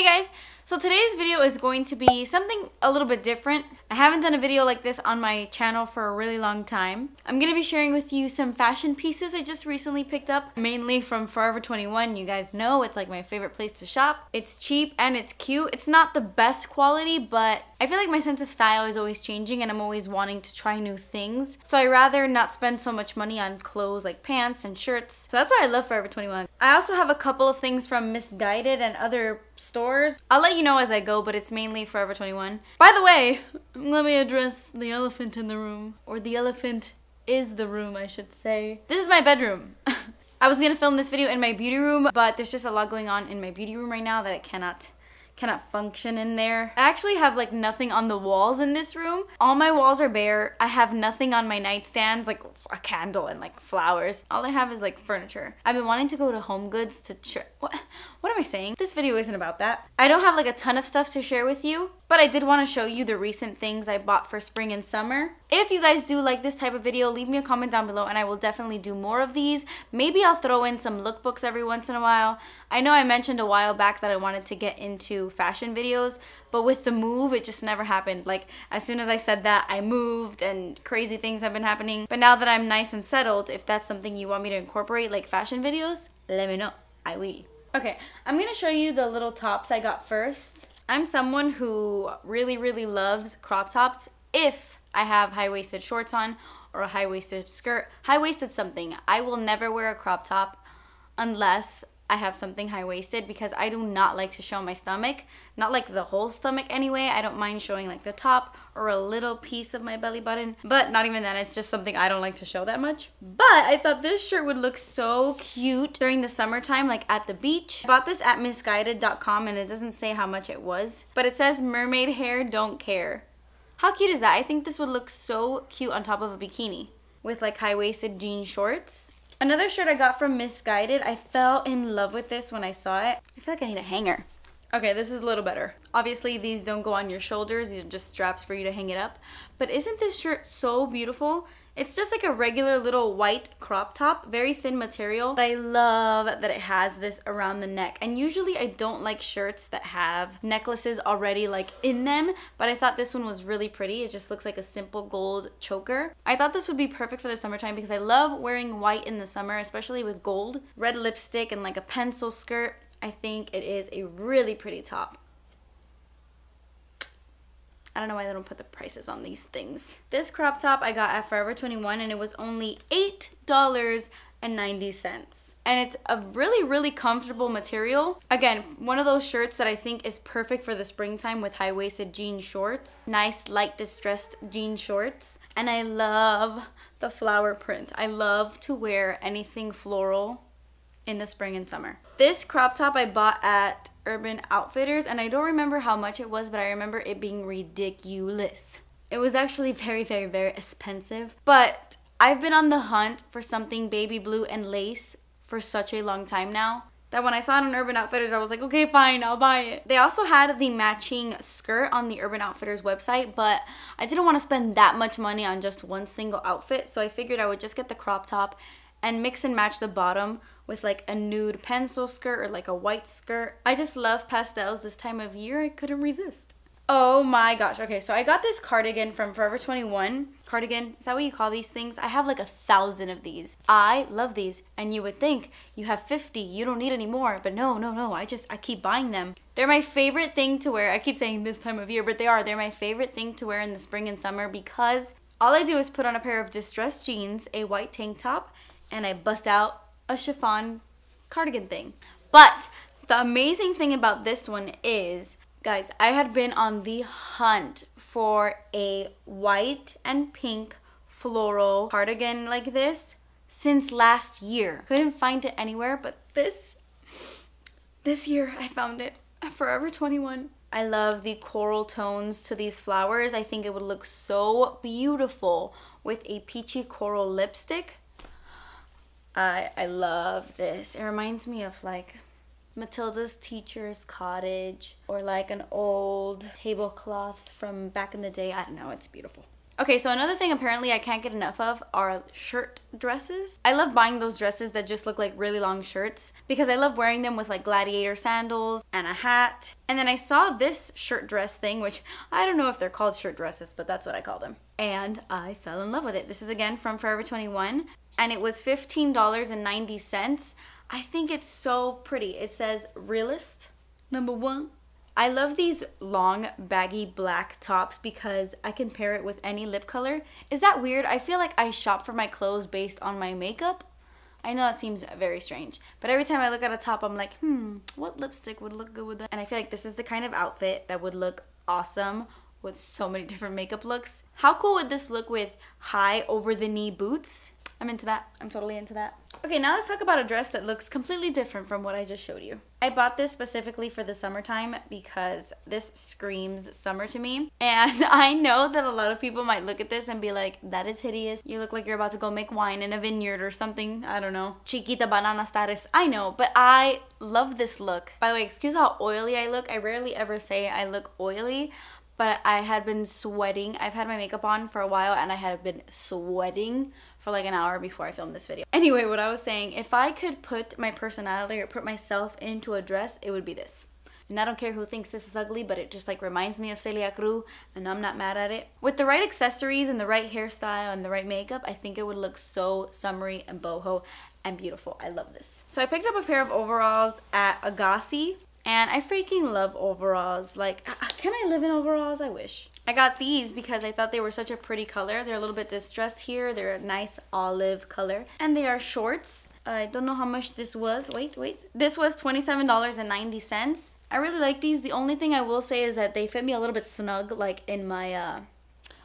Hey guys, so today's video is going to be something a little bit different. I haven't done a video like this on my channel for a really long time. I'm going to be sharing with you some fashion pieces I just recently picked up, mainly from Forever 21. You guys know it's like my favorite place to shop. It's cheap and it's cute. It's not the best quality, but I feel like my sense of style is always changing and I'm always wanting to try new things. So I'd rather not spend so much money on clothes like pants and shirts. So that's why I love Forever 21. I also have a couple of things from Missguided and other stores. I'll let you know as I go, but it's mainly Forever 21. By the way, let me address the elephant in the room. Or the elephant is the room, I should say. This is my bedroom. I was gonna film this video in my beauty room, but there's just a lot going on in my beauty room right now that it cannot function in there. I actually have like nothing on the walls in this room. All my walls are bare. I have nothing on my nightstands, like a candle and like flowers. All I have is like furniture. I've been wanting to go to HomeGoods to what am I saying? This video isn't about that. I don't have like a ton of stuff to share with you, but I did want to show you the recent things I bought for spring and summer. If you guys do like this type of video, leave me a comment down below and I will definitely do more of these. Maybe I'll throw in some lookbooks every once in a while. I know I mentioned a while back that I wanted to get into fashion videos, but with the move, it just never happened. Like, as soon as I said that, I moved and crazy things have been happening. But now that I'm nice and settled, if that's something you want me to incorporate, like fashion videos, let me know. I will. Okay, I'm gonna show you the little tops I got first. I'm someone who really, really loves crop tops if I have high-waisted shorts on or a high-waisted skirt, high-waisted something. I will never wear a crop top unless I have something high-waisted because I do not like to show my stomach, not like the whole stomach anyway. I don't mind showing like the top or a little piece of my belly button, but not even that. It's just something I don't like to show that much. But I thought this shirt would look so cute during the summertime, like at the beach. I bought this at missguided.com and it doesn't say how much it was, but it says mermaid hair, don't care. How cute is that? I think this would look so cute on top of a bikini with like high-waisted jean shorts. Another shirt I got from Missguided, I fell in love with this when I saw it. I feel like I need a hanger. Okay, this is a little better. Obviously, these don't go on your shoulders. These are just straps for you to hang it up. But isn't this shirt so beautiful? It's just like a regular little white crop top, very thin material. But I love that it has this around the neck. And usually I don't like shirts that have necklaces already like in them, but I thought this one was really pretty. It just looks like a simple gold choker. I thought this would be perfect for the summertime because I love wearing white in the summer, especially with gold. Red lipstick and like a pencil skirt. I think it is a really pretty top. I don't know why they don't put the prices on these things. This crop top I got at Forever 21 and it was only $8.90. And it's a really, really comfortable material. Again, one of those shirts that I think is perfect for the springtime with high-waisted jean shorts. Nice, light, distressed jean shorts. And I love the flower print. I love to wear anything floral in the spring and summer. This crop top I bought at Urban Outfitters and I don't remember how much it was, but I remember it being ridiculous. It was actually very, very, very expensive, but I've been on the hunt for something baby blue and lace for such a long time now that when I saw it on Urban Outfitters, I was like, okay, fine, I'll buy it. They also had the matching skirt on the Urban Outfitters website, but I didn't want to spend that much money on just one single outfit, so I figured I would just get the crop top and mix and match the bottom with like a nude pencil skirt or like a white skirt. I just love pastels this time of year. I couldn't resist. Oh my gosh. Okay, so I got this cardigan from Forever 21. Cardigan, is that what you call these things? I have like 1,000 of these. I love these. And you would think you have 50, you don't need any more. But no, no, no, I keep buying them. They're my favorite thing to wear. I keep saying this time of year, but they are. They're my favorite thing to wear in the spring and summer because all I do is put on a pair of distressed jeans, a white tank top, and I bust out a chiffon cardigan thing. But the amazing thing about this one is, guys, I had been on the hunt for a white and pink floral cardigan like this since last year. Couldn't find it anywhere, but this year I found it at Forever 21. I love the coral tones to these flowers. I think it would look so beautiful with a peachy coral lipstick. I love this. It reminds me of like Matilda's teacher's cottage or like an old tablecloth from back in the day. I don't know, it's beautiful. Okay, so another thing apparently I can't get enough of are shirt dresses. I love buying those dresses that just look like really long shirts because I love wearing them with like gladiator sandals and a hat. And then I saw this shirt dress thing, which I don't know if they're called shirt dresses, but that's what I call them. And I fell in love with it. This is again from Forever 21 and it was $15.90. I think it's so pretty. It says realist #1. I love these long baggy black tops because I can pair it with any lip color. Is that weird? I feel like I shop for my clothes based on my makeup. I know that seems very strange, but every time I look at a top I'm like, what lipstick would look good with that? And I feel like this is the kind of outfit that would look awesome with so many different makeup looks. How cool would this look with high over-the-knee boots? I'm into that. I'm totally into that. Okay, now let's talk about a dress that looks completely different from what I just showed you. I bought this specifically for the summertime because this screams summer to me. And I know that a lot of people might look at this and be like, that is hideous. You look like you're about to go make wine in a vineyard or something. I don't know. Chiquita banana status. I know, but I love this look. By the way, excuse how oily I look. I rarely ever say I look oily, but I had been sweating. I've had my makeup on for a while and I had been sweating for like an hour before I filmed this video. Anyway, what I was saying, if I could put my personality or put myself into a dress, it would be this. And I don't care who thinks this is ugly, but it just like reminds me of Celia Cruz and I'm not mad at it. With the right accessories and the right hairstyle and the right makeup, I think it would look so summery and boho and beautiful. I love this. So I picked up a pair of overalls at Agaci. And I freaking love overalls. Like, can I live in overalls? I wish. I got these because I thought they were such a pretty color. They're a little bit distressed here. They're a nice olive color. And they are shorts. I don't know how much this was. Wait. This was $27.90. I really like these. The only thing I will say is that they fit me a little bit snug, like in my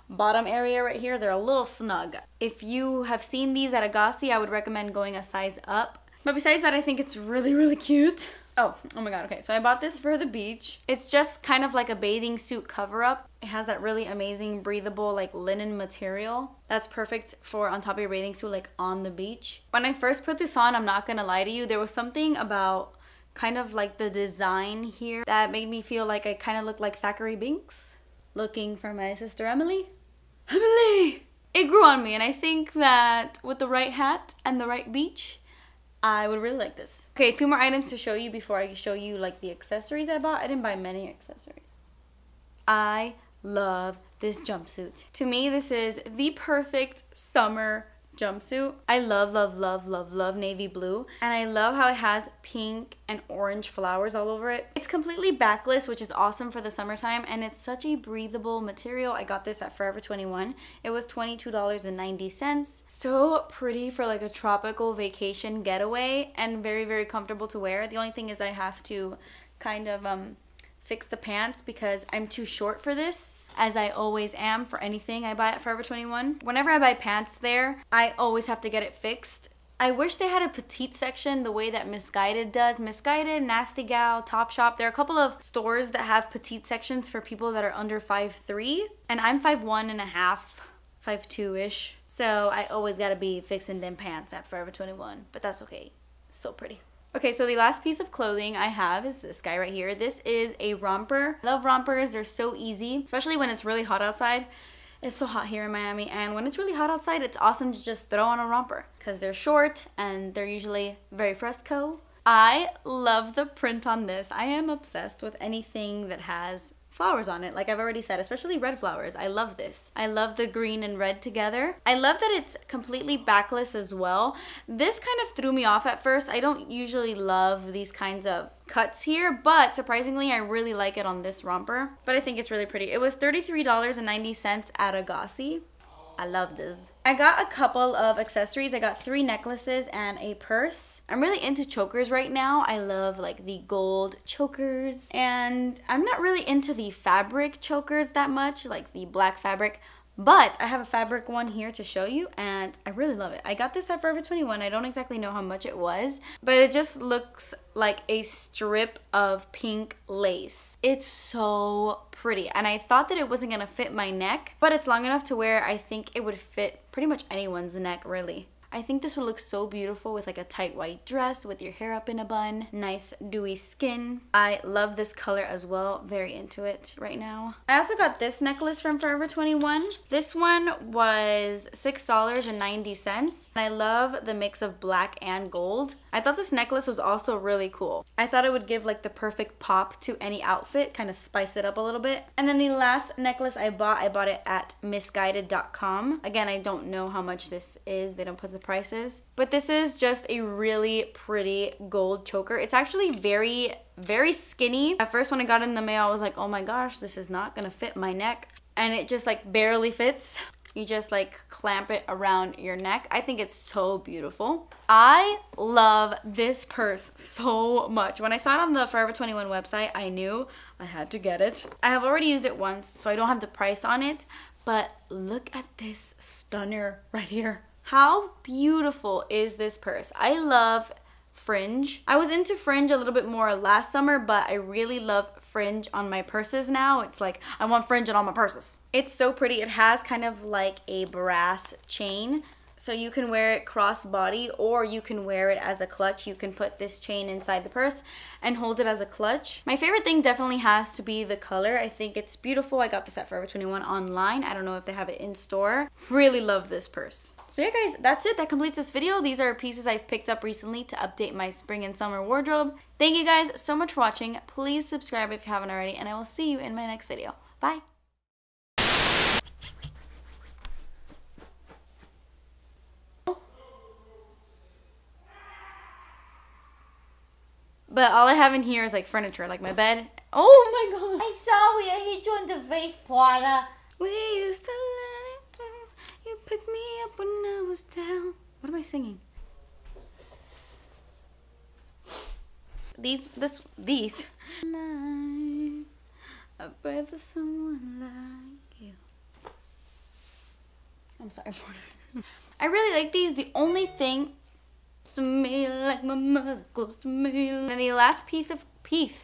bottom area right here. They're a little snug. If you have seen these at Agaci, I would recommend going a size up. But besides that, I think it's really, really cute. Oh my god, okay, so I bought this for the beach. It's just kind of like a bathing suit cover-up. It has that really amazing breathable like linen material that's perfect for on top of your bathing suit, like on the beach. When I first put this on, I'm not gonna lie to you, there was something about kind of like the design here that made me feel like I kind of looked like Thackeray Binks looking for my sister Emily. Emily! It grew on me, and I think that with the right hat and the right beach, I would really like this. Okay, two more items to show you before I show you like the accessories I bought. I didn't buy many accessories. I love this jumpsuit. To me, this is the perfect summer jumpsuit. I love navy blue, and I love how it has pink and orange flowers all over it. It's completely backless, which is awesome for the summertime, and it's such a breathable material. I got this at Forever 21. It was $22.90. So pretty for like a tropical vacation getaway, and very, very comfortable to wear. The only thing is I have to kind of fix the pants because I'm too short for this, as I always am for anything I buy at Forever 21. Whenever I buy pants there, I always have to get it fixed. I wish they had a petite section the way that Missguided does. Missguided, Nasty Gal, Top Shop. There are a couple of stores that have petite sections for people that are under 5'3", and I'm 5'1.5", 5'2"-ish. So I always gotta be fixing them pants at Forever 21, but that's okay. So pretty. Okay, so the last piece of clothing I have is this guy right here. This is a romper. I love rompers. They're so easy, especially when it's really hot outside. It's so hot here in Miami, and when it's really hot outside, it's awesome to just throw on a romper because they're short and they're usually very fresco. I love the print on this. I am obsessed with anything that has flowers on it, like I've already said, especially red flowers. I love this. I love the green and red together. I love that it's completely backless as well. This kind of threw me off at first. I don't usually love these kinds of cuts here, but surprisingly, I really like it on this romper. But I think it's really pretty. It was $33.90 at Agaci. I love this. I got a couple of accessories. I got 3 necklaces and a purse. I'm really into chokers right now. I love like the gold chokers, and I'm not really into the fabric chokers that much, like the black fabric, but I have a fabric one here to show you, and I really love it. I got this at Forever 21. I don't exactly know how much it was, but it just looks like a strip of pink lace. It's so pretty, and I thought that it wasn't gonna fit my neck, but it's long enough to where I think it would fit pretty much anyone's neck, really. I think this would look so beautiful with like a tight white dress with your hair up in a bun, nice dewy skin. I love this color as well, very into it right now. I also got this necklace from Forever 21. This one was $6.90 and I love the mix of black and gold. I thought this necklace was also really cool. I thought it would give like the perfect pop to any outfit, kind of spice it up a little bit. And then the last necklace I bought it at Missguided.com. Again, I don't know how much this is. They don't put the prices. But this is just a really pretty gold choker. It's actually very, very skinny. At first when I got it in the mail, I was like, oh my gosh, this is not gonna fit my neck. And it just like barely fits. You just like clamp it around your neck. I think it's so beautiful. I love this purse so much. When I saw it on the Forever 21 website, I knew I had to get it. I have already used it once, so I don't have the price on it, but look at this stunner right here. How beautiful is this purse? I love fringe. I was into fringe a little bit more last summer, but I really love fringe on my purses now. It's like, I want fringe on all my purses. It's so pretty. It has kind of like a brass chain. So you can wear it crossbody or you can wear it as a clutch. You can put this chain inside the purse and hold it as a clutch. My favorite thing definitely has to be the color. I think it's beautiful. I got this at Forever 21 online. I don't know if they have it in store. Really love this purse. So yeah guys, that's it. That completes this video. These are pieces I've picked up recently to update my spring and summer wardrobe. Thank you guys so much for watching. Please subscribe if you haven't already and I will see you in my next video. Bye. But all I have in here is like furniture, like my bed. Oh my god. I'm sorry, I hit you on the face, Paula. We used to let it through. You picked me up when I was down. What am I singing? These. Life, I pray for someone like you. I'm sorry, Porter. I really like these. The only thing to me like my mother close to me. And the last piece of peace.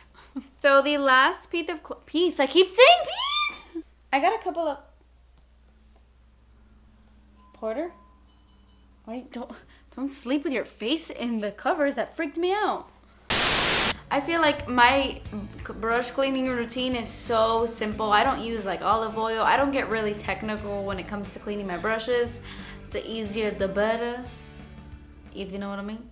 So the last piece of peace. I keep saying peace. I got a couple of Porter. Wait, don't sleep with your face in the covers. That freaked me out. I feel like my brush cleaning routine is so simple. I don't use like olive oil. I don't get really technical when it comes to cleaning my brushes. The easier, the better. If you know what I mean.